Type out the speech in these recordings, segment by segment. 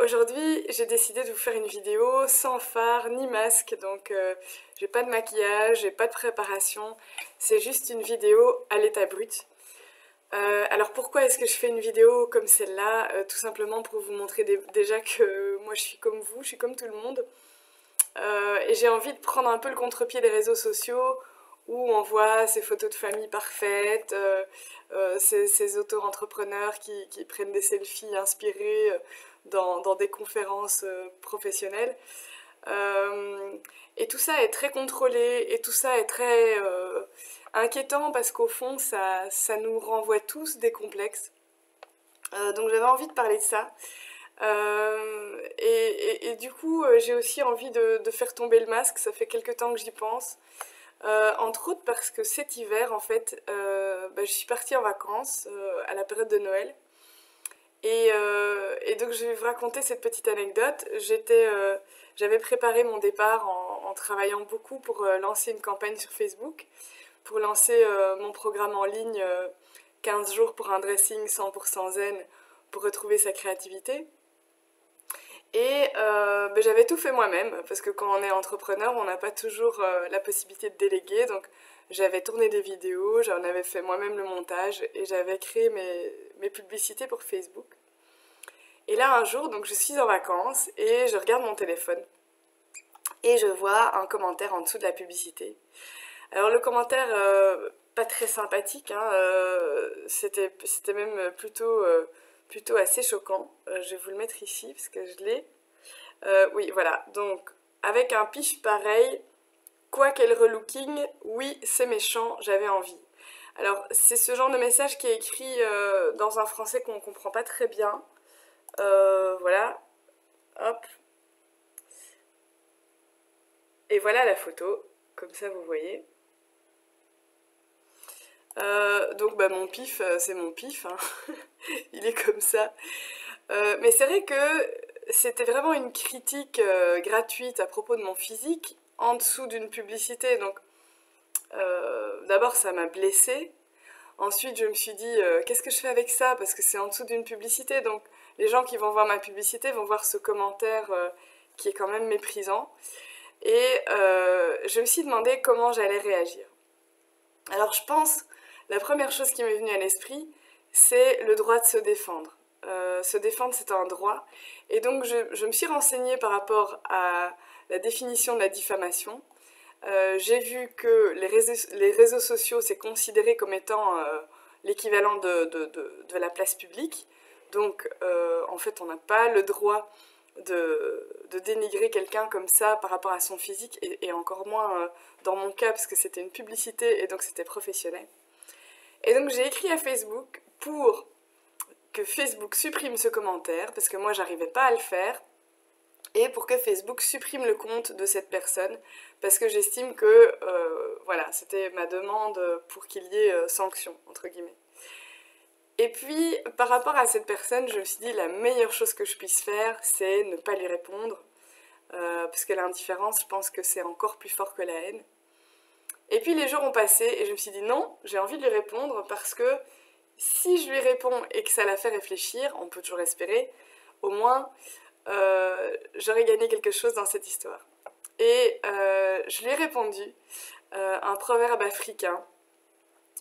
Aujourd'hui, j'ai décidé de vous faire une vidéo sans fard ni masque, donc j'ai pas de maquillage, j'ai pas de préparation, c'est juste une vidéo à l'état brut. Alors pourquoi est-ce que je fais une vidéo comme celle-là? Tout simplement pour vous montrer déjà que moi je suis comme vous, je suis comme tout le monde. Et j'ai envie de prendre un peu le contre-pied des réseaux sociaux où on voit ces photos de famille parfaites, ces auto-entrepreneurs qui prennent des selfies inspirés dans des conférences professionnelles. Et tout ça est très contrôlé, et tout ça est très inquiétant parce qu'au fond, ça nous renvoie tous des complexes. Donc j'avais envie de parler de ça. Et du coup, j'ai aussi envie de faire tomber le masque, ça fait quelque temps que j'y pense. Entre autres parce que cet hiver, en fait, je suis partie en vacances à la période de Noël. Et donc je vais vous raconter cette petite anecdote. J'avais préparé mon départ en travaillant beaucoup pour lancer une campagne sur Facebook, pour lancer mon programme en ligne 15 jours pour un dressing 100% zen pour retrouver sa créativité. Et j'avais tout fait moi-même, parce que quand on est entrepreneur, on n'a pas toujours la possibilité de déléguer. Donc j'avais tourné des vidéos, j'en avais fait moi-même le montage et j'avais créé mes publicités pour Facebook. Et là un jour, donc je suis en vacances et je regarde mon téléphone et je vois un commentaire en dessous de la publicité. Alors le commentaire, pas très sympathique, hein, c'était même plutôt assez choquant. Je vais vous le mettre ici parce que je l'ai. Oui, voilà. Donc, avec un pitch pareil, quoi quel relooking, oui, c'est méchant, j'avais envie. Alors, c'est ce genre de message qui est écrit dans un français qu'on ne comprend pas très bien. Voilà. Hop. Et voilà la photo. Comme ça, vous voyez. Donc mon pif, c'est mon pif, hein. Il est comme ça. Mais c'est vrai que c'était vraiment une critique gratuite à propos de mon physique en dessous d'une publicité. Donc d'abord ça m'a blessée, ensuite je me suis dit qu'est-ce que je fais avec ça parce que c'est en dessous d'une publicité. Donc les gens qui vont voir ma publicité vont voir ce commentaire qui est quand même méprisant. Et je me suis demandé comment j'allais réagir. Alors je pense... La première chose qui m'est venue à l'esprit, c'est le droit de se défendre. Se défendre, c'est un droit. Et donc, je me suis renseignée par rapport à la définition de la diffamation. J'ai vu que les réseaux sociaux, c'est considéré comme étant l'équivalent de la place publique. Donc, en fait, on n'a pas le droit de dénigrer quelqu'un comme ça par rapport à son physique, et encore moins dans mon cas, parce que c'était une publicité et donc c'était professionnel. Et donc j'ai écrit à Facebook pour que Facebook supprime ce commentaire, parce que moi j'arrivais pas à le faire, et pour que Facebook supprime le compte de cette personne, parce que j'estime que, voilà, c'était ma demande pour qu'il y ait sanction, entre guillemets. Et puis, par rapport à cette personne, je me suis dit, la meilleure chose que je puisse faire, c'est ne pas lui répondre, parce que l'indifférence, je pense que c'est encore plus fort que la haine. Et puis les jours ont passé et je me suis dit non, j'ai envie de lui répondre parce que si je lui réponds et que ça la fait réfléchir, on peut toujours espérer, au moins j'aurais gagné quelque chose dans cette histoire. Et je lui ai répondu un proverbe africain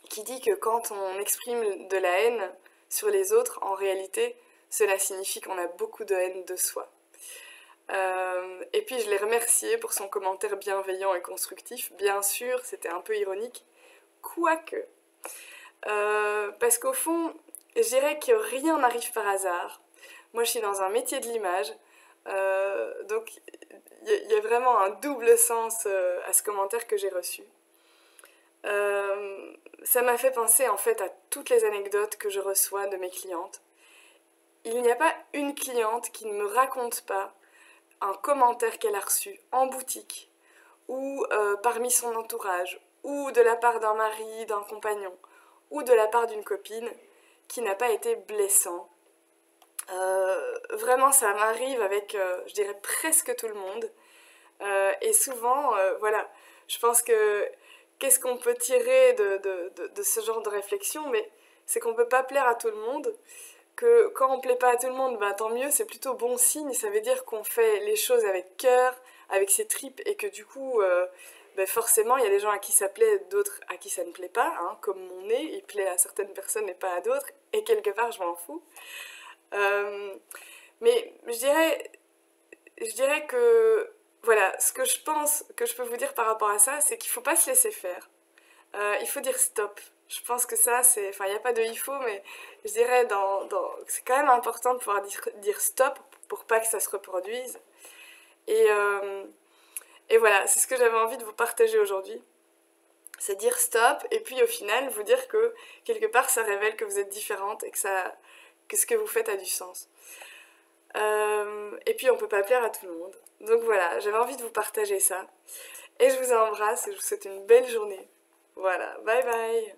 qui dit que quand on exprime de la haine sur les autres, en réalité, cela signifie qu'on a beaucoup de haine de soi. Et puis je l'ai remercié pour son commentaire bienveillant et constructif. Bien sûr, c'était un peu ironique, quoique. Parce qu'au fond, je dirais que rien n'arrive par hasard. Moi, je suis dans un métier de l'image, donc il y a vraiment un double sens à ce commentaire que j'ai reçu. Ça m'a fait penser en fait à toutes les anecdotes que je reçois de mes clientes. Il n'y a pas une cliente qui ne me raconte pas un commentaire qu'elle a reçu en boutique ou parmi son entourage ou de la part d'un mari, d'un compagnon ou de la part d'une copine qui n'a pas été blessant. Vraiment ça m'arrive avec je dirais presque tout le monde et souvent voilà, je pense que qu'est-ce qu'on peut tirer de ce genre de réflexion, mais c'est qu'on ne peut pas plaire à tout le monde. que quand on ne plaît pas à tout le monde, ben tant mieux, c'est plutôt bon signe, ça veut dire qu'on fait les choses avec cœur, avec ses tripes, et que du coup, ben forcément, il y a des gens à qui ça plaît, d'autres à qui ça ne plaît pas, hein, comme mon nez, il plaît à certaines personnes et pas à d'autres, et quelque part, je m'en fous. Mais je dirais que, voilà, ce que je pense que je peux vous dire par rapport à ça, c'est qu'il ne faut pas se laisser faire. Il faut dire stop. Je pense que ça, c'est... Enfin, il n'y a pas de « il faut », mais je dirais c'est quand même important de pouvoir dire « stop » pour pas que ça se reproduise. Et voilà, c'est ce que j'avais envie de vous partager aujourd'hui. C'est dire « stop » et puis au final, vous dire que quelque part, ça révèle que vous êtes différente et que ce que vous faites a du sens. Et puis, on ne peut pas plaire à tout le monde. Donc voilà, j'avais envie de vous partager ça. Et je vous embrasse et je vous souhaite une belle journée. Voilà, bye bye.